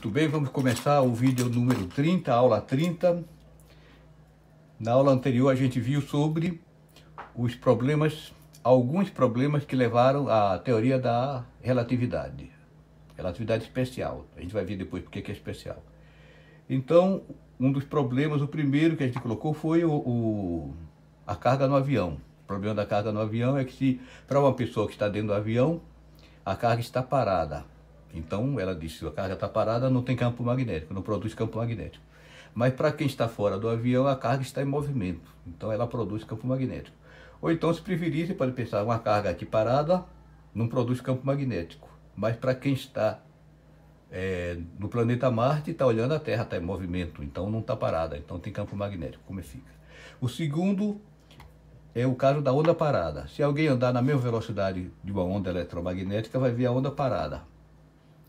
Muito bem, vamos começar o vídeo número 30, aula 30. Na aula anterior a gente viu sobre os problemas, alguns problemas que levaram à teoria da relatividade. Relatividade especial, a gente vai ver depois porque que é especial. Então, um dos problemas, o primeiro que a gente colocou foi a carga no avião. O problema da carga no avião é que para uma pessoa que está dentro do avião, a carga está parada. Então, ela diz, se a carga está parada, não tem campo magnético, não produz campo magnético. Mas para quem está fora do avião, a carga está em movimento, então ela produz campo magnético. Ou então, se preferir, você pode pensar, uma carga aqui parada não produz campo magnético. Mas para quem está no planeta Marte, está olhando a Terra, está em movimento, então não está parada, então tem campo magnético, como fica. O segundo é o caso da onda parada. Se alguém andar na mesma velocidade de uma onda eletromagnética, vai ver a onda parada.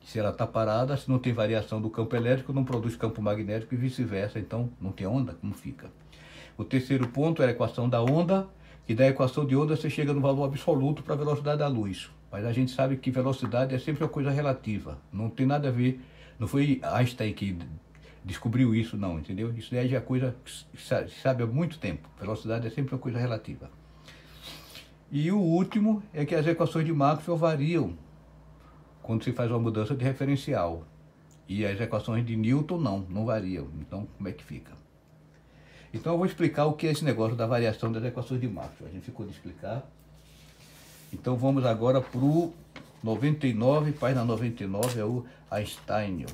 Se ela está parada, se não tem variação do campo elétrico, não produz campo magnético e vice-versa, então não tem onda, como fica. O terceiro ponto é a equação da onda, que da equação de onda você chega no valor absoluto para a velocidade da luz. Mas a gente sabe que velocidade é sempre uma coisa relativa, não tem nada a ver, não foi Einstein que descobriu isso não, entendeu? Isso daí é coisa que se sabe há muito tempo, velocidade é sempre uma coisa relativa. E o último é que as equações de Maxwell variam quando se faz uma mudança de referencial. E as equações de Newton não variam. Então, como é que fica? Então, eu vou explicar o que é esse negócio da variação das equações de Maxwell. A gente ficou de explicar. Então, vamos agora para o 99, página 99, é o Einstein.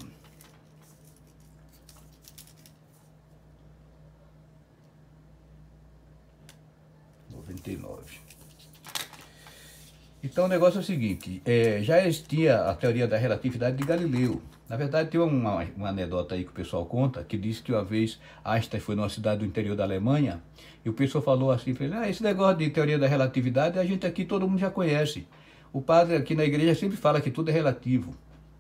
Então o negócio é o seguinte, já existia a teoria da relatividade de Galileu. Na verdade tem uma anedota aí que o pessoal conta, que diz que uma vez Einstein foi numa cidade do interior da Alemanha e o pessoal falou assim, esse negócio de teoria da relatividade a gente aqui todo mundo já conhece. O padre aqui na igreja sempre fala que tudo é relativo.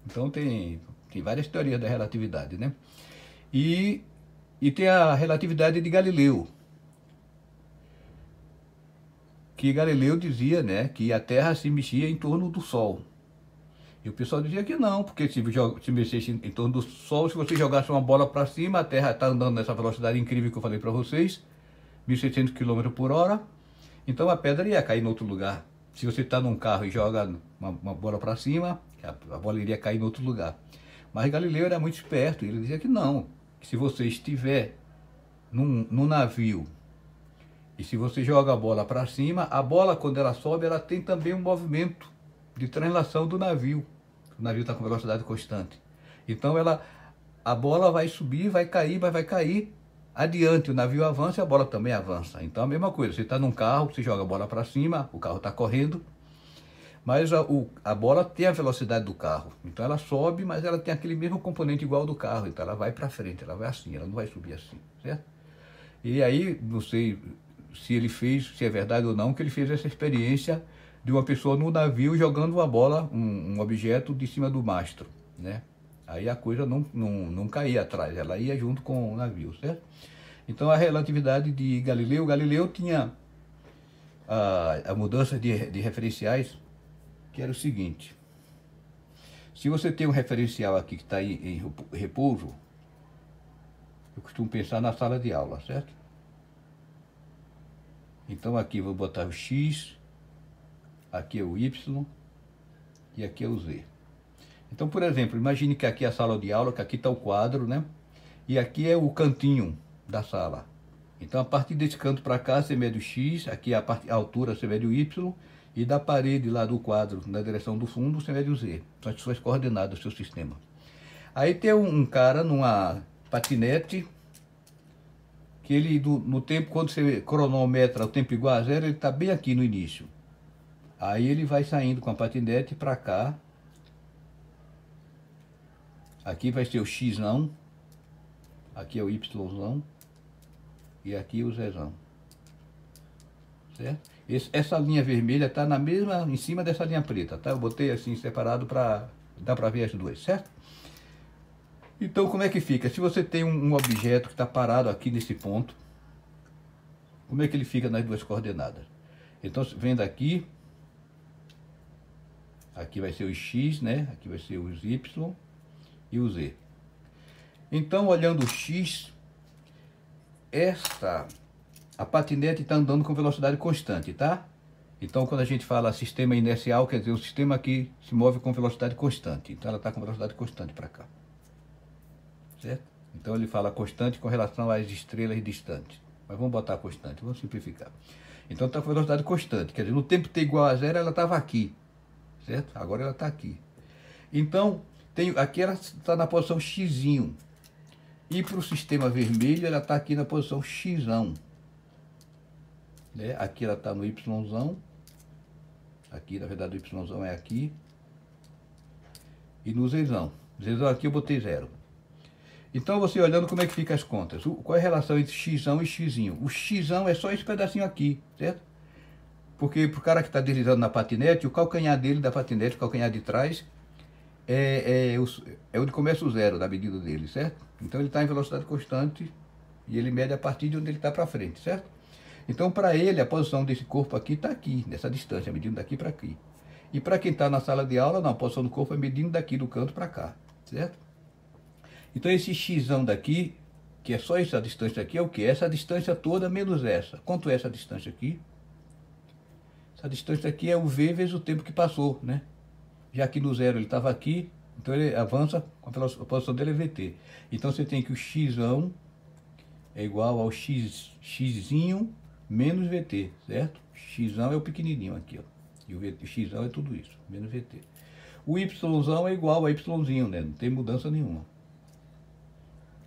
Então tem várias teorias da relatividade, né? E tem a relatividade de Galileu. Que Galileu dizia, né, que a Terra se mexia em torno do Sol. E o pessoal dizia que não, porque se mexesse em torno do Sol, se você jogasse uma bola para cima, a Terra está andando nessa velocidade incrível que eu falei para vocês, 1.600 km por hora, então a pedra ia cair em outro lugar. Se você está num carro e joga uma bola para cima, a bola iria cair em outro lugar. Mas Galileu era muito esperto, ele dizia que não, que se você estiver num navio, e se você joga a bola para cima, a bola quando ela sobe, ela tem também um movimento de translação do navio. O navio está com velocidade constante. Então a bola vai subir, vai cair, mas vai cair adiante. O navio avança e a bola também avança. Então a mesma coisa, você está num carro, você joga a bola para cima, o carro está correndo, mas a bola tem a velocidade do carro. Então ela sobe, mas ela tem aquele mesmo componente igual do carro. Então ela vai para frente, ela vai assim, ela não vai subir assim, certo? E aí, não sei se ele fez, se é verdade ou não, que ele fez essa experiência de uma pessoa no navio jogando uma bola, um objeto de cima do mastro, né? Aí a coisa não caía atrás, ela ia junto com o navio, certo? Então a relatividade de Galileu, tinha a mudança de referenciais, que era o seguinte, se você tem um referencial aqui que está em repouso, eu costumo pensar na sala de aula, certo? Então aqui vou botar o X, aqui é o Y e aqui é o Z. Então, por exemplo, imagine que aqui é a sala de aula, que aqui está o quadro, né? E aqui é o cantinho da sala. Então, a partir desse canto para cá, você mede o X, aqui a altura você mede o Y, e da parede lá do quadro, na direção do fundo, você mede o Z. São as suas coordenadas, o seu sistema. Aí tem um cara numa patinete, que ele, no tempo, quando você cronometra o tempo igual a zero, ele está bem aqui no início. Aí ele vai saindo com a patinete para cá. Aqui vai ser o X, aqui é o Y, e aqui é o Z. Certo? Essa linha vermelha está na mesma, em cima dessa linha preta, tá? Eu botei assim separado para dar para ver as duas, certo? Então, como é que fica? Se você tem um objeto que está parado aqui nesse ponto, como é que ele fica nas duas coordenadas? Então, vendo aqui, aqui vai ser o X, né? Aqui vai ser o Y e o Z. Então, olhando o X, a patinete está andando com velocidade constante, tá? Então, quando a gente fala sistema inercial, quer dizer, o sistema aqui se move com velocidade constante. Então, ela está com velocidade constante para cá. Certo? Então, ele fala constante com relação às estrelas distantes. Mas vamos botar constante, vamos simplificar. Então, está com velocidade constante. Quer dizer, no tempo T igual a zero, ela estava aqui. Certo? Agora ela está aqui. Então, aqui ela está na posição xzinho. E para o sistema vermelho, ela está aqui na posição xão. Né? Aqui ela está no yzão. Aqui, na verdade, o yzão é aqui. E no zão. Zão aqui eu botei zero. Então, você olhando como é que fica as contas. Qual é a relação entre xão e xzinho? O xão é só esse pedacinho aqui, certo? Porque para o cara que está deslizando na patinete, o calcanhar dele da patinete, o calcanhar de trás, é onde começa o zero da medida dele, certo? Então, ele está em velocidade constante e ele mede a partir de onde ele está para frente, certo? Então, para ele, a posição desse corpo aqui está aqui, nessa distância, medindo daqui para aqui. E para quem está na sala de aula, não, a posição do corpo é medindo daqui do canto para cá, certo? Então, esse xão daqui, que é só essa distância aqui, é o quê? Essa distância toda menos essa. Quanto é essa distância aqui? Essa distância aqui é o v vezes o tempo que passou, né? Já que no zero ele estava aqui, então ele avança, a posição dele é vt. Então, você tem que o xão é igual ao xzinho menos vt, certo? Xão é o pequenininho aqui, ó. E o xão é tudo isso, menos vt. O yzão é igual a yzinho, né? Não tem mudança nenhuma.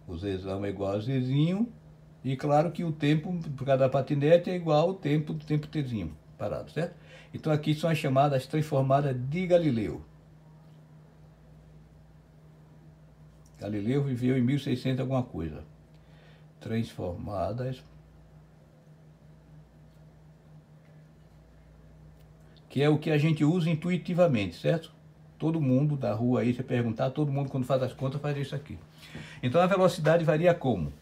O zão é igual a zzinho. E claro que o tempo, por causa da patinete, é igual ao tempo do tempo tzinho, parado, certo? Então aqui são as chamadas transformadas de Galileu. Galileu viveu em 1600 alguma coisa. Transformadas. Que é o que a gente usa intuitivamente, certo? Todo mundo da rua aí, se perguntar, todo mundo quando faz as contas faz isso aqui. Então a velocidade varia como?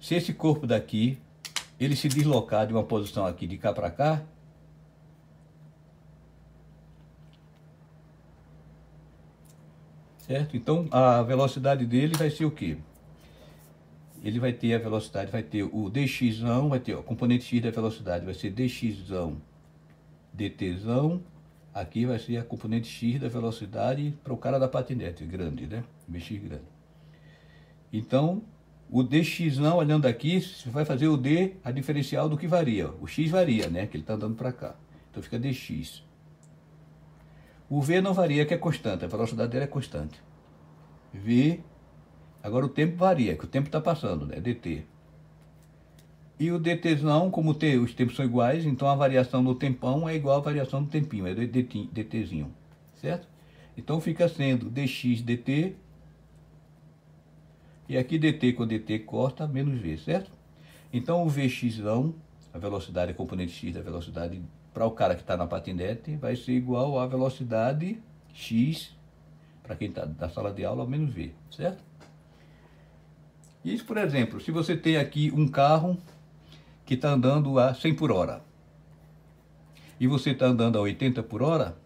Se esse corpo daqui, ele se deslocar de uma posição aqui de cá para cá, certo? Então a velocidade dele vai ser o quê? Ele vai ter a velocidade, vai ter o dxão, vai ter o componente x da velocidade, vai ser dxão, dtzão. Aqui vai ser a componente x da velocidade para o cara da patinete grande, né? Bx grande. Então, o dxão, olhando aqui, você vai fazer o d, a diferencial do que varia. O x varia, né? Que ele está andando para cá. Então fica dx. O v não varia, que é constante. A velocidade dele é constante. V. Agora o tempo varia, que o tempo está passando, né? Dt. E o dtzão, como os tempos são iguais, então a variação do tempão é igual à variação do tempinho, é dtzinho, certo? Então fica sendo dx dt, e aqui dt com dt corta, menos v, certo? Então o vxão, a velocidade, a componente x da velocidade para o cara que está na patinete, vai ser igual à velocidade x, para quem está na sala de aula, menos v, certo? Isso, por exemplo, se você tem aqui um carro que está andando a 100 por hora. E você está andando a 80 por hora,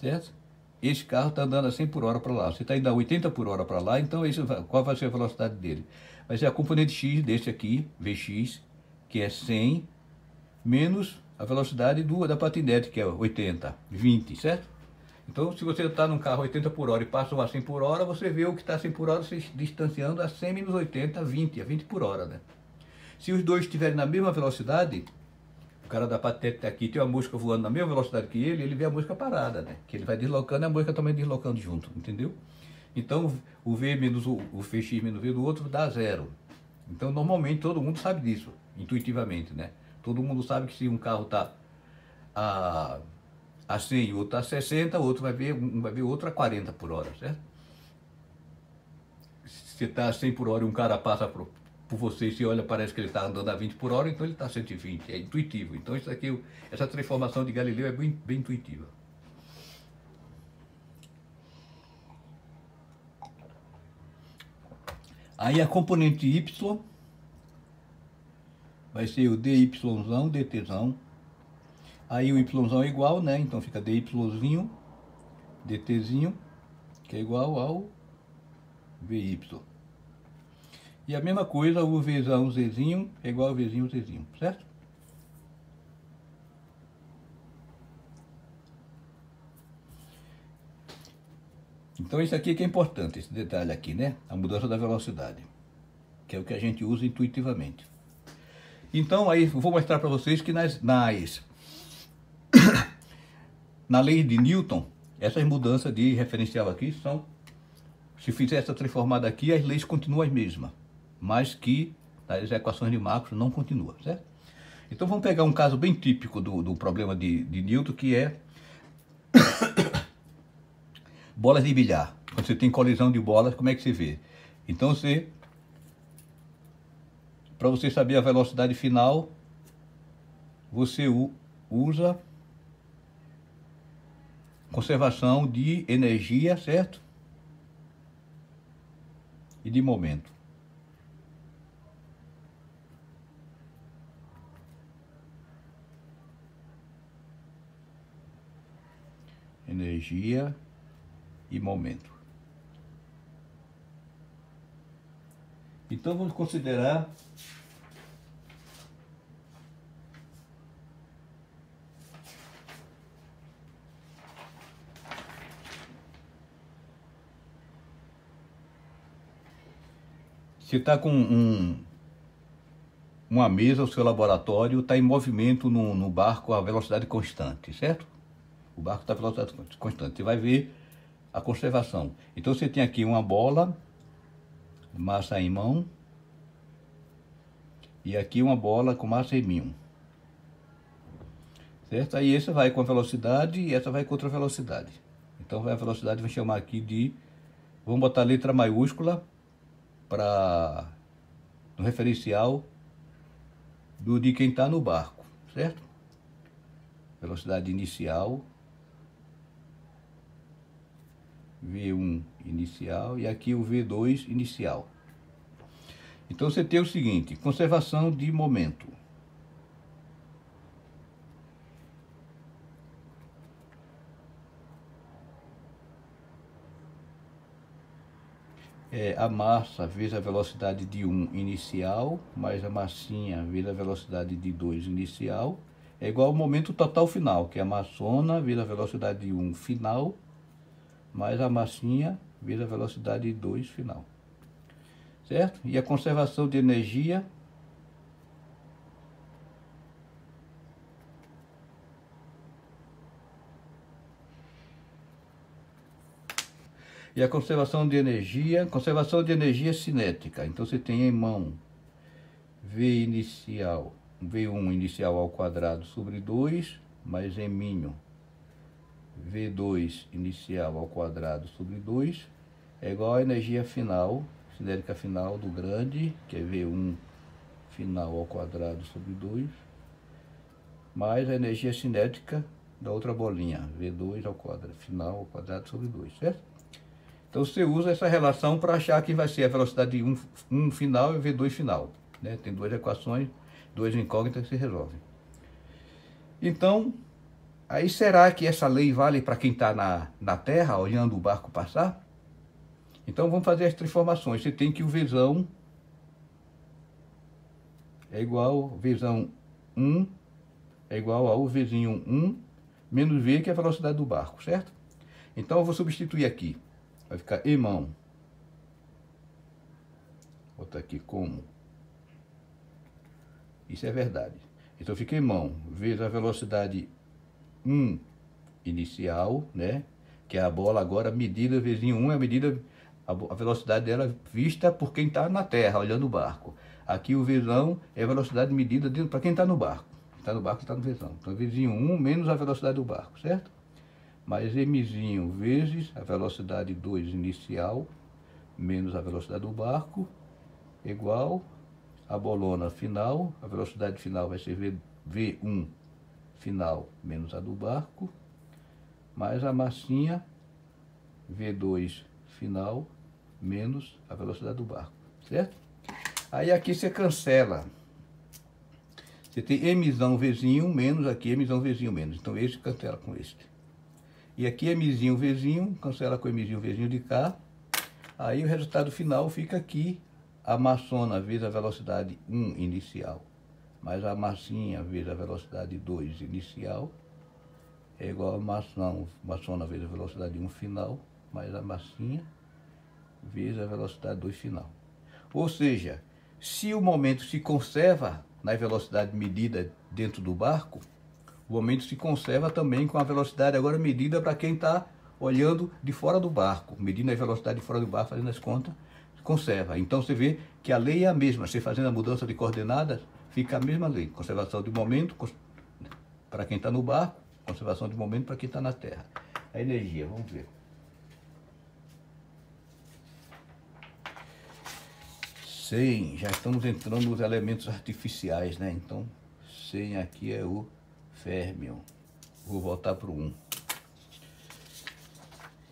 certo? Esse carro está andando a 100 por hora para lá. Você está indo a 80 por hora para lá, então qual vai ser a velocidade dele? Vai ser a componente x desse aqui, Vx, que é 100, menos a velocidade da patinete, que é 80, 20, certo? Então, se você está num carro 80 por hora e passa a 100 por hora, você vê o que está a 100 por hora se distanciando a 100 menos 80, 20, a 20 por hora, né? Se os dois estiverem na mesma velocidade, o cara da patinete está aqui, tem uma mosca voando na mesma velocidade que ele vê a mosca parada, né? Que ele vai deslocando e a mosca também deslocando junto, entendeu? Então, o V menos o Vx menos V do outro dá zero. Então, normalmente, todo mundo sabe disso, intuitivamente, né? Todo mundo sabe que se um carro está a 100, o outro a 60, o outro vai ver o outro a 40 por hora, certo? Se você está a 100 por hora e um cara passa por você e você olha, parece que ele está andando a 20 por hora, então ele está a 120, é intuitivo. Então isso aqui, essa transformação de Galileu é bem, bem intuitiva. Aí a componente y vai ser o dyzão, dtzão. Aí o yzão é igual, né? Então fica dyzinho, dtzinho, que é igual ao VY. E a mesma coisa, o Vzão Zzinho é igual ao Vzinho Zzinho, certo? Então isso aqui que é importante, esse detalhe aqui, né? A mudança da velocidade, que é o que a gente usa intuitivamente. Então aí vou mostrar para vocês que na lei de Newton, essas mudanças de referencial aqui são, se fizer essa transformada aqui, as leis continuam as mesmas, mas que as equações de Maxwell não continuam, certo? Então vamos pegar um caso bem típico do problema de Newton, que é bolas de bilhar. Quando você tem colisão de bolas, como é que você vê? Então, para você saber a velocidade final, você usa conservação de energia, certo? E de momento. Energia e momento. Então vamos considerar que está com uma mesa, o seu laboratório está em movimento no barco a velocidade constante, certo? O barco está a velocidade constante, você vai ver a conservação. Então você tem aqui uma bola, massa em mão, e aqui uma bola com massa em mil, certo? Aí essa vai com a velocidade e essa vai com outra velocidade. Então a velocidade vai chamar aqui de, vamos botar a letra maiúscula para no referencial de quem está no barco, certo? Velocidade inicial, V1 inicial, e aqui o V2 inicial. Então você tem o seguinte, conservação de momento. É a massa vezes a velocidade de 1 inicial, mais a massinha vezes a velocidade de 2 inicial, é igual ao momento total final, que é a massona vezes a velocidade de 1 final, mais a massinha vezes a velocidade de 2 final, certo? E a conservação de energia cinética. Então você tem em mão V1 inicial ao quadrado sobre 2 mais M V2 inicial ao quadrado sobre 2 é igual à energia final, cinética final do grande, que é V1 final ao quadrado sobre 2, mais a energia cinética da outra bolinha, V2 ao quadrado, final ao quadrado sobre 2, certo? Então você usa essa relação para achar que vai ser a velocidade de 1 final e V2 final, né? Tem duas equações, duas incógnitas que se resolvem. Então, aí será que essa lei vale para quem está na Terra, olhando o barco passar? Então vamos fazer as transformações. Você tem que o Vzão é igual, Vzão 1 é igual ao Vzinho 1 menos V, que é a velocidade do barco, certo? Então eu vou substituir aqui. Vai ficar em mão. Vou botar aqui como. Isso é verdade. Então fica em mão. Veja a velocidade 1 inicial, né? Que é a bola agora medida, Vzinho 1 é a medida, a velocidade dela vista por quem está na terra, olhando o barco. Aqui o Vzão é a velocidade medida para quem está no barco. Está no barco, está no Vzão. Então Vzinho 1 menos a velocidade do barco, certo? Mais Mzinho vezes a velocidade 2 inicial, menos a velocidade do barco, igual a bolona final. A velocidade final vai ser V1 final, menos a do barco, mais a massinha V2 final, menos a velocidade do barco, certo? Aí aqui você cancela. Você tem Mzão Vzinho menos aqui, Mzão Vzinho menos. Então esse cancela com este. E aqui Mzinho Vzinho, cancela com Mzinho Vzinho de cá. Aí o resultado final fica que a maçona vira a velocidade 1 inicial, mas a massinha vira a velocidade 2 inicial, é igual a maçona vira a velocidade 1 final, mais a massinha vira a velocidade 2 final. Ou seja, se o momento se conserva na velocidade medida dentro do barco, o momento se conserva também com a velocidade agora medida para quem está olhando de fora do barco, medindo a velocidade de fora do barco, fazendo as contas, conserva. Então você vê que a lei é a mesma, você fazendo a mudança de coordenadas, fica a mesma lei. Conservação de momento para quem está no barco, conservação de momento para quem está na terra. A energia, vamos ver. Sim, já estamos entrando nos elementos artificiais, né? Então, 100 aqui é o férmion. Vou voltar para o 1.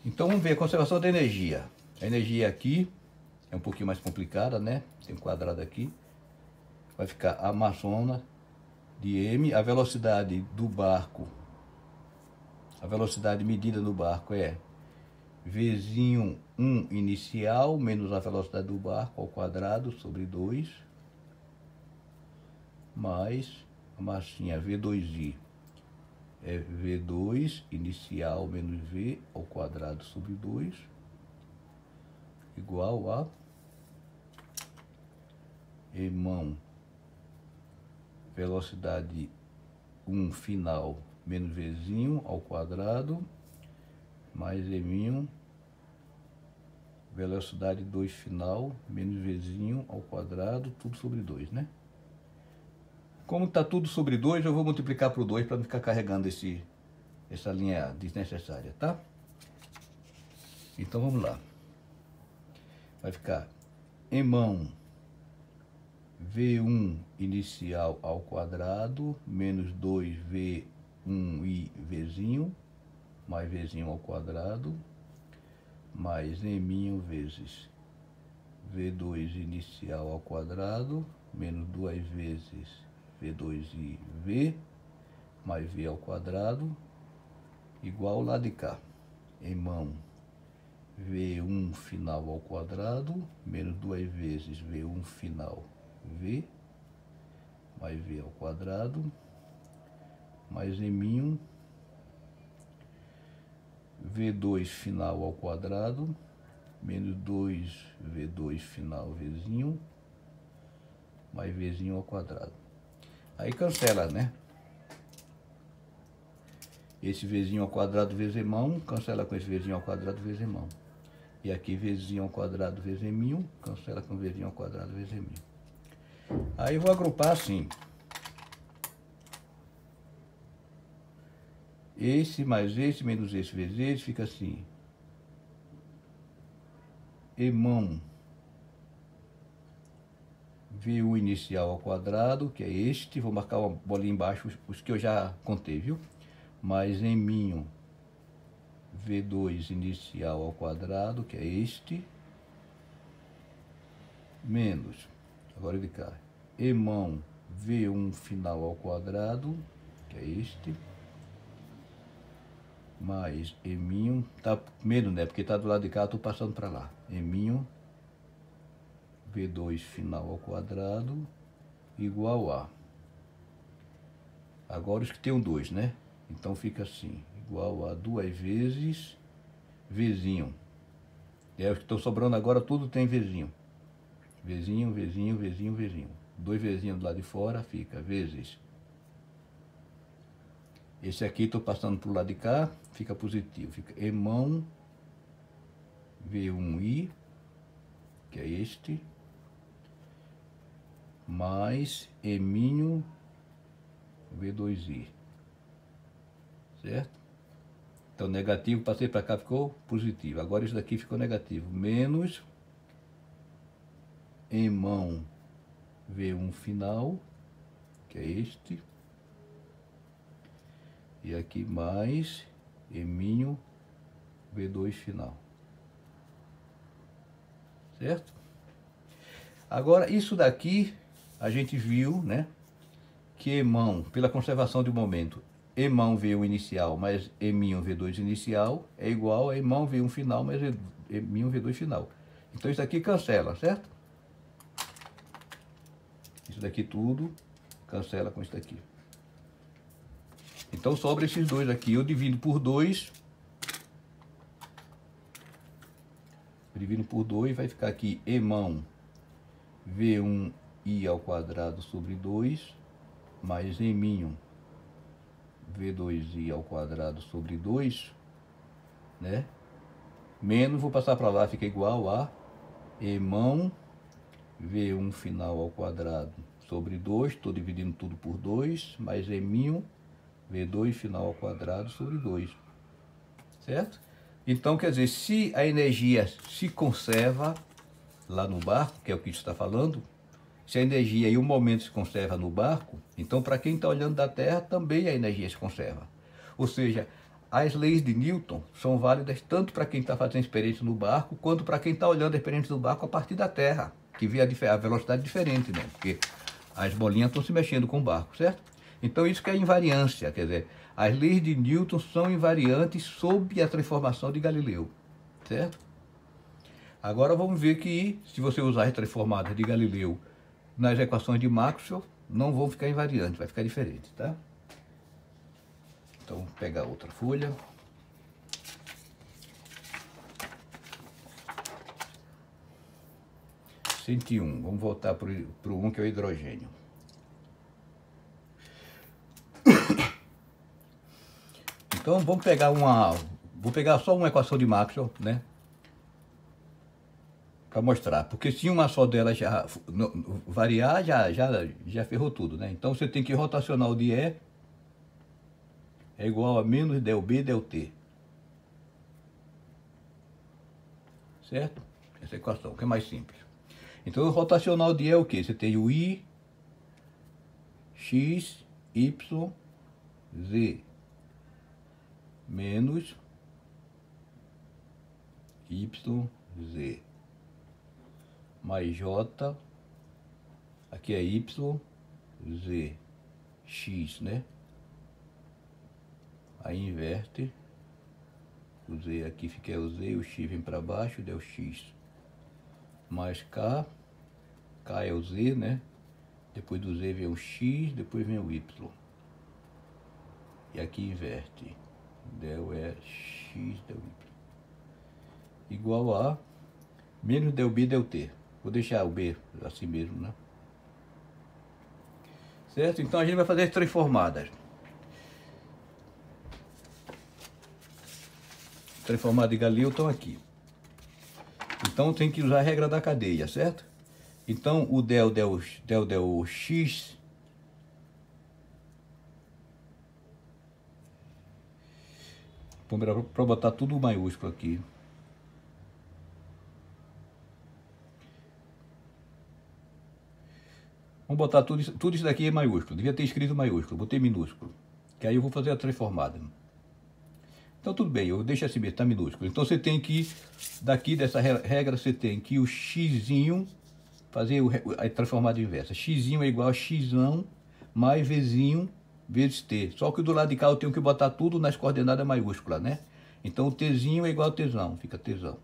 Então vamos ver a conservação da energia. A energia aqui é um pouquinho mais complicada, né? Tem um quadrado aqui. Vai ficar a maçona de M. A velocidade do barco, a velocidade medida no barco é Vzinho 1 inicial menos a velocidade do barco ao quadrado sobre 2, mais a massinha V2i. É V2 inicial menos V ao quadrado sobre 2, igual a mão velocidade 1 final menos Vzinho ao quadrado, mais M1 velocidade 2 final menos Vzinho ao quadrado, tudo sobre 2, né? Como está tudo sobre 2, eu vou multiplicar por 2 para não ficar carregando essa linha desnecessária, tá? Então vamos lá. Vai ficar mão V1 inicial ao quadrado menos 2V1 e Vzinho, mais Vzinho ao quadrado, mais M vezes V2 inicial ao quadrado, menos 2 vezes V2i V, mais V ao quadrado, igual ao lado de cá. Mão V1 final ao quadrado, menos 2 vezes V1 final V, mais V ao quadrado, mais M1 V2 final ao quadrado, menos 2 V2 final Vzinho, mais Vzinho ao quadrado. Aí cancela, né? Esse Vzinho ao quadrado Vzmão, cancela com esse Vzinho ao quadrado Vzmão. E aqui Vzinho ao quadrado Vzm, cancela com Vzinho ao quadrado Vzm. Aí eu vou agrupar assim. Esse mais esse menos esse vezes esse, fica assim. Mão V1 inicial ao quadrado, que é este, vou marcar uma bolinha embaixo, os que eu já contei, viu? Mais M V2 inicial ao quadrado, que é este, menos, agora de cá, mão V1 final ao quadrado, que é este, mais M, tá menos, né? Porque tá do lado de cá, eu tô passando para lá, M V2 final ao quadrado, igual a, agora os que tem um 2, né? Então fica assim, igual a 2 vezes Vzinho. E aí os que estão sobrando agora, tudo tem Vzinho. Vzinho, Vzinho, Vzinho, Vzinho. 2 Vzinho do lado de fora, fica vezes. Esse aqui estou passando para o lado de cá, fica positivo. Fica mão V1i, que é este, mais M V2i, certo? Então negativo, passei para cá, ficou positivo. Agora isso daqui ficou negativo, menos M V1 final, que é este, e aqui mais M V2 final. Certo? Agora, isso daqui a gente viu, né? Que mão, pela conservação de momento, mão V1 inicial mais M1 V2 inicial é igual a mão V1 final mais M1 V2 final. Então isso daqui cancela, certo? Isso daqui tudo cancela com isso daqui. Então sobra esses dois aqui. Eu divido por 2. Divido por 2, vai ficar aqui emão V1i ao quadrado sobre 2, mais eminho V2i ao quadrado sobre 2, né? Menos, vou passar para lá, fica igual a emão V1 final ao quadrado sobre 2, estou dividindo tudo por 2, mais eminho V2 final ao quadrado sobre 2, certo? Então, quer dizer, se a energia se conserva lá no barco, que é o que está falando, se a energia e o momento se conserva no barco, então para quem está olhando da Terra também a energia se conserva. Ou seja, as leis de Newton são válidas tanto para quem está fazendo experiência no barco, quanto para quem está olhando a experiência do barco a partir da Terra, que vê a velocidade diferente, né? Porque as bolinhas estão se mexendo com o barco, certo? Então isso que é invariância, quer dizer, as leis de Newton são invariantes sob a transformação de Galileu, certo? Agora vamos ver que se você usar as transformadas de Galileu nas equações de Maxwell, não vão ficar invariantes, vai ficar diferente, tá? Então pega outra folha. Vamos voltar para o 1, que é o hidrogênio. Então vamos pegar só uma equação de Maxwell, né? Para mostrar, porque se uma só delas já variar, já ferrou tudo, né? Então você tem que rotacional de E é igual a menos del B del T. Certo? Essa equação, que é mais simples. Então o rotacional de E é o quê? Você tem o I, X, Y, Z. Menos YZ mais J, aqui é YZ, X, né? Aí inverte, o Z aqui fica o Z, o X vem para baixo, deu X, mais K, K é o Z, né? Depois do Z vem o X, depois vem o Y, e aqui inverte. Del é X del Y igual a menos del B del T. Vou deixar o B assim mesmo, né? Certo? Então a gente vai fazer as transformadas. Transformadas de Galileu estão aqui. Então tem que usar a regra da cadeia, certo? Então o del X para botar tudo maiúsculo aqui. Vamos botar tudo isso daqui em maiúsculo. Devia ter escrito maiúsculo, botei minúsculo. Que aí eu vou fazer a transformada. Então tudo bem, eu deixo assim mesmo, tá minúsculo. Então você tem que, daqui dessa regra, você tem que o xzinho, fazer a transformada inversa. Xzinho é igual a xão mais vzinho vezes T, só que do lado de cá eu tenho que botar tudo nas coordenadas maiúsculas, né? Então o Tzinho é igual a Tzão, fica Tzão.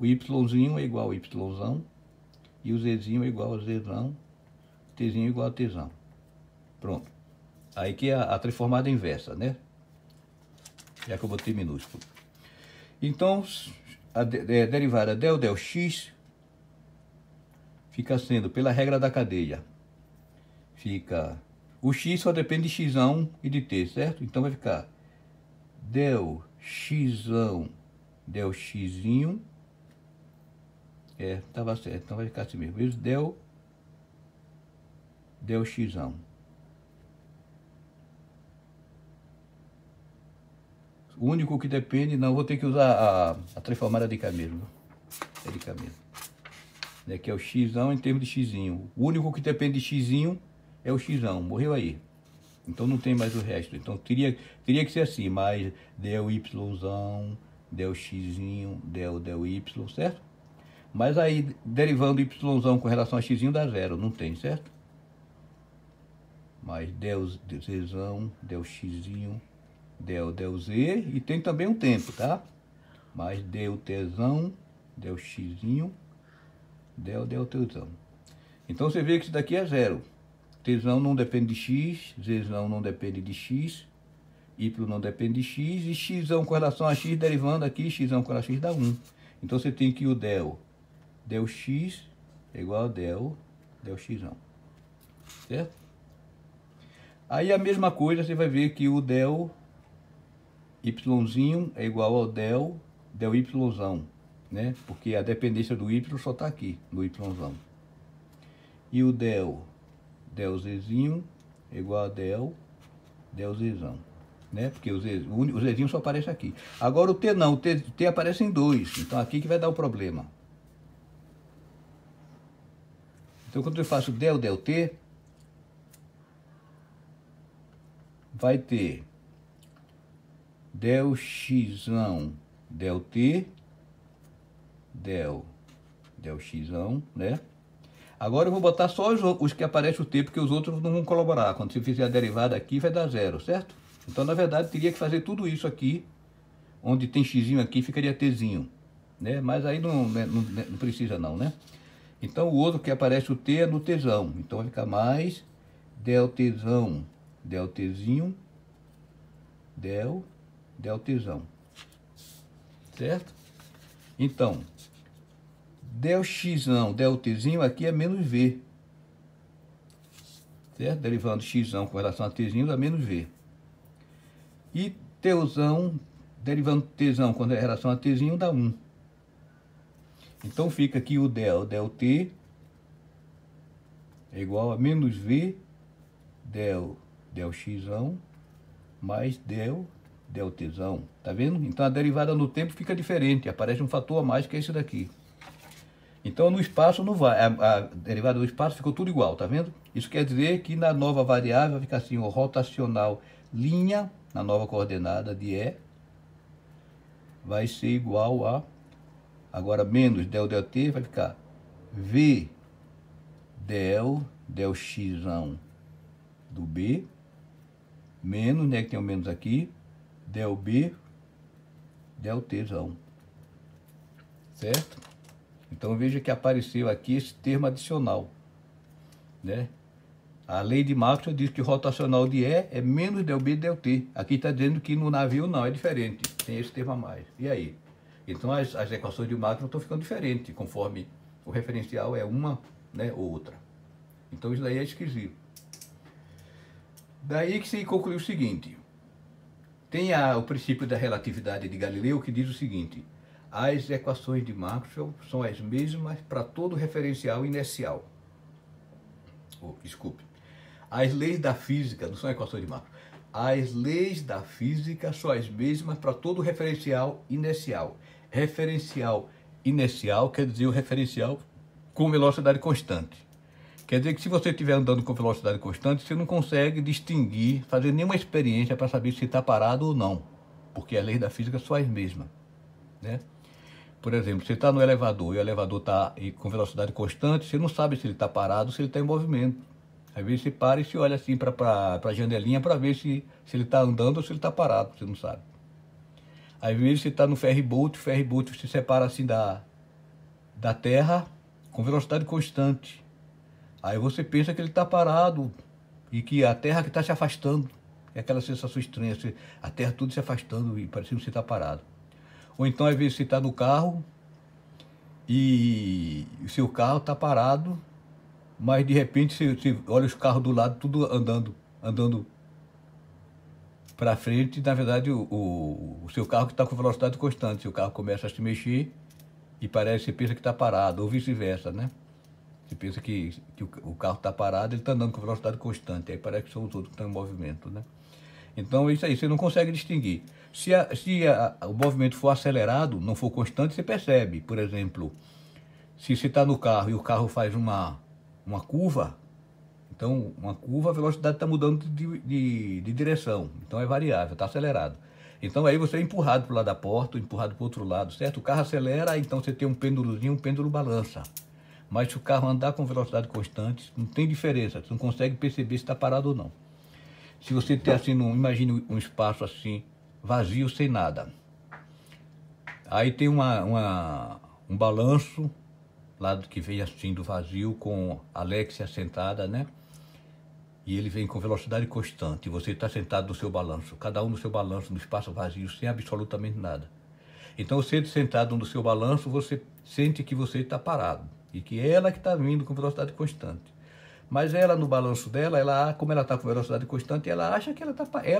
O Yzinho é igual a Yzão. E o Zzinho é igual a Zão. O Tzinho é igual a Tzão. Pronto. Aí que é a transformada inversa, né? Já que eu botei minúsculo. Então, a derivada del X fica sendo, pela regra da cadeia, fica... O X só depende de Xão e de T, certo? Então vai ficar del Xão, del Xzinho. É, estava certo, então vai ficar assim mesmo. Vezes del Xão. O único que depende, não, vou ter que usar a transformada de cá mesmo. É de cá mesmo. Né? Que é o Xão em termos de Xzinho. O único que depende de Xzinho é o xão, morreu aí. Então não tem mais o resto. Então teria que ser assim, mais del yzão, del xzinho, del y, certo? Mas aí, derivando yzão com relação a xzinho, dá zero, não tem, certo? Mais del zão, del xzinho, del z, e tem também um tempo, tá? Mais del tzão, del xzinho, Deu tensão. Então você vê que isso daqui é zero. Tesão não depende de x, zezão não depende de x, y não depende de x, e x com relação a x, derivando aqui, x com relação a x dá 1. Então você tem que o del x é igual a del x. Certo? Aí a mesma coisa, você vai ver que o del yzinho é igual ao del yzão, né? Porque a dependência do y só está aqui, no yzão. E o delzinho é igual a delzão, né? Porque o zzinho só aparece aqui. Agora o t não, o t aparece em 2, então aqui que vai dar o problema. Então quando eu faço del t, vai ter delxão, del t, delxão, né? Agora eu vou botar só os que aparecem o t, porque os outros não vão colaborar. Quando você fizer a derivada aqui, vai dar zero, certo? Então, na verdade, teria que fazer tudo isso aqui. Onde tem xzinho aqui, ficaria tzinho, né? Mas aí não precisa não, né? Então, o outro que aparece o t é no tzão. Então, vai ficar mais deltzão, deltzinho, deltzão, certo? Então... deltzinho aqui é menos v, certo? Derivando xzão com relação a tzinho dá menos v. E teuzão, derivando tzão com relação a tzinho dá 1. Então fica aqui o del t é igual a menos v del xzão mais del tzão, tá vendo? Então a derivada no tempo fica diferente, aparece um fator a mais que é esse daqui. Então, no espaço não vai, a derivada do espaço ficou tudo igual, tá vendo? Isso quer dizer que na nova variável vai ficar assim, o rotacional linha, na nova coordenada de E, vai ser igual a, agora menos del t, vai ficar V del xão do B, menos, né, que tem o menos aqui, del B, del tzão, certo? Então veja que apareceu aqui esse termo adicional, né? A lei de Maxwell diz que o rotacional de E é menos del B del t. Aqui está dizendo que no navio não, é diferente. Tem esse termo a mais. E aí? Então as equações de Maxwell estão ficando diferentes, conforme o referencial é uma, né, ou outra. Então isso daí é esquisito. Daí que se conclui o seguinte. Tem o princípio da relatividade de Galileu que diz o seguinte. As equações de Maxwell são as mesmas para todo referencial inercial. Desculpe. As leis da física, não são equações de Maxwell. As leis da física são as mesmas para todo referencial inercial. Referencial inercial quer dizer o referencial com velocidade constante. Quer dizer que se você estiver andando com velocidade constante, você não consegue distinguir, fazer nenhuma experiência para saber se está parado ou não. Porque as leis da física são as mesmas, né? Por exemplo, você está no elevador e o elevador está com velocidade constante, você não sabe se ele está parado ou se ele está em movimento. Às vezes você para e se olha assim para a janelinha para ver se ele está andando ou se ele está parado, você não sabe. Às vezes você está no ferryboat, o ferryboat se separa assim da terra com velocidade constante. Aí você pensa que ele está parado e que a terra que está se afastando. É aquela sensação estranha, a terra tudo se afastando e parecendo que você está parado. Ou então, às vezes, você está no carro e o seu carro está parado, mas, de repente, você olha os carros do lado, tudo andando para frente. Na verdade, o seu carro que está com velocidade constante. Seu carro começa a se mexer e você pensa que está parado, ou vice-versa, né? Você pensa que o carro está parado, ele está andando com velocidade constante. Aí parece que são os outros que estão em movimento, né? Então, é isso aí, você não consegue distinguir. Se o movimento for acelerado, não for constante, você percebe. Por exemplo, se você está no carro e o carro faz uma curva, então, uma curva, a velocidade está mudando de direção. Então, é variável, está acelerado. Então, aí você é empurrado para o lado da porta, empurrado para o outro lado, certo? O carro acelera, então você tem um pêndulozinho, um pêndulo balança. Mas se o carro andar com velocidade constante, não tem diferença. Você não consegue perceber se está parado ou não. Se você tem assim, imagine um espaço assim, vazio, sem nada. Aí tem um balanço lado que vem assim do vazio, com a Alexia sentada, né? E ele vem com velocidade constante, e você está sentado no seu balanço, cada um no seu balanço, no espaço vazio, sem absolutamente nada. Então, sendo sentado no seu balanço, você sente que você está parado, e que ela que está vindo com velocidade constante. Mas ela, no balanço dela, ela, como ela está com velocidade constante, ela acha que ela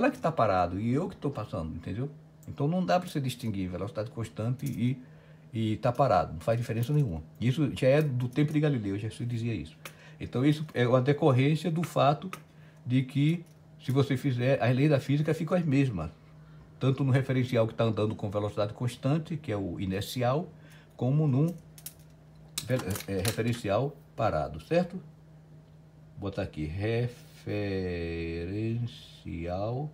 que está parado, e eu que estou passando, entendeu? Então, não dá para você distinguir velocidade constante e está parado, não faz diferença nenhuma. Isso já é do tempo de Galileu, Jesus dizia isso. Então, isso é uma decorrência do fato de que, se você fizer, as leis da física ficam as mesmas, tanto no referencial que está andando com velocidade constante, que é o inercial, como num referencial parado, certo? Vou botar aqui, referencial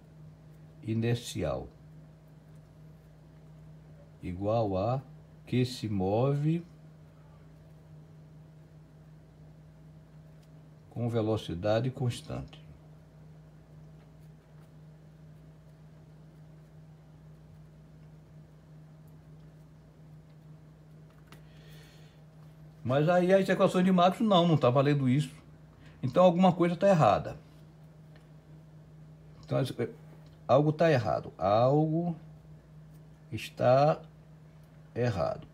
inercial, igual a que se move com velocidade constante. Mas aí as equações de Maxwell não está valendo isso. Então alguma coisa está errada. Então algo está errado. Algo está errado.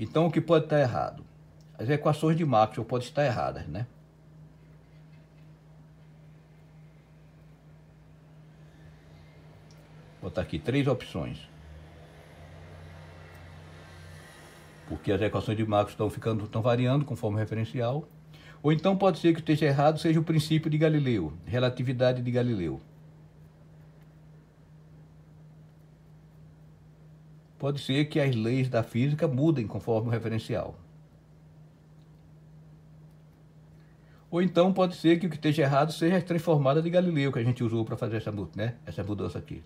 Então o que pode estar errado? As equações de Maxwell podem estar erradas, né? Vou botar aqui 3 opções. Porque as equações de Maxwell estão variando conforme o referencial. Ou então pode ser que esteja errado, seja o princípio de Galileu, relatividade de Galileu. Pode ser que as leis da física mudem conforme o referencial. Ou então pode ser que o que esteja errado seja a transformada de Galileu, que a gente usou para fazer essa, né? Essa mudança aqui.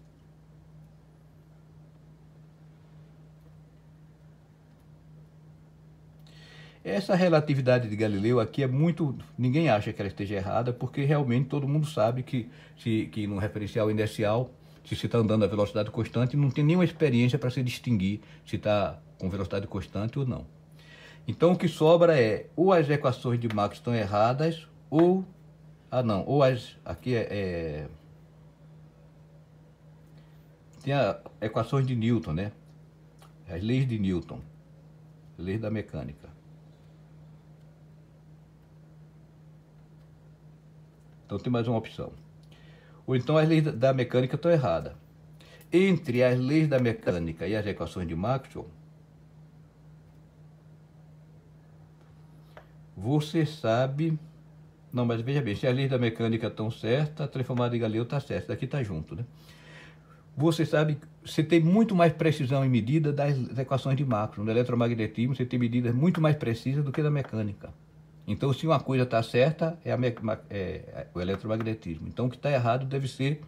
Essa relatividade de Galileu aqui é muito... Ninguém acha que ela esteja errada, porque realmente todo mundo sabe que no referencial inercial, se você está andando a velocidade constante, não tem nenhuma experiência para se distinguir se está com velocidade constante ou não. Então o que sobra é, ou as equações de Maxwell estão erradas, ou... Ah não, ou as... Aqui é... Tem as equações de Newton, né? As leis de Newton. Leis da mecânica. Então tem mais uma opção. Ou então as leis da mecânica estão erradas. Entre as leis da mecânica e as equações de Maxwell, você sabe... Não, mas veja bem, se as leis da mecânica estão certas, a transformada de Galileu está certa, daqui está junto, né? Você sabe, você tem muito mais precisão em medida das equações de Maxwell. No eletromagnetismo, você tem medidas muito mais precisas do que da mecânica. Então, se uma coisa está certa, é o eletromagnetismo. Então, o que está errado deve ser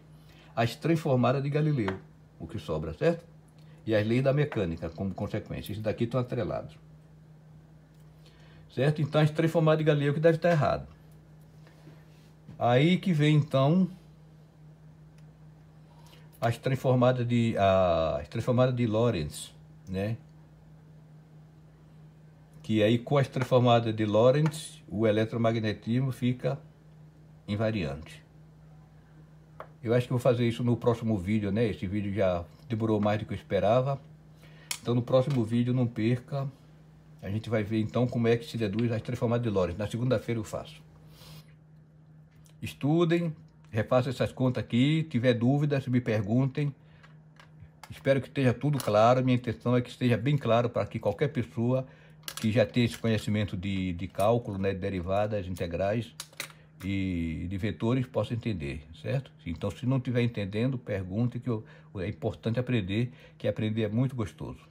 as transformadas de Galileu, o que sobra, certo? E as leis da mecânica, como consequência. Esses daqui estão atrelados. Certo? Então, as transformadas de Galileu que deve estar errado. Aí que vem, então, as transformadas de Lorentz, né? Que aí, com as transformadas de Lorentz, o eletromagnetismo fica invariante. Eu acho que vou fazer isso no próximo vídeo, né? Esse vídeo já demorou mais do que eu esperava. Então, no próximo vídeo, não perca. A gente vai ver, então, como é que se deduz as transformadas de Lorentz. Na segunda-feira eu faço. Estudem, refaçam essas contas aqui. Se tiver dúvidas, me perguntem. Espero que esteja tudo claro. Minha intenção é que esteja bem claro para que qualquer pessoa... que já tem esse conhecimento de cálculo, né, de derivadas, integrais e de vetores, possa entender, certo? Então, se não estiver entendendo, pergunte, que é importante aprender, que aprender é muito gostoso.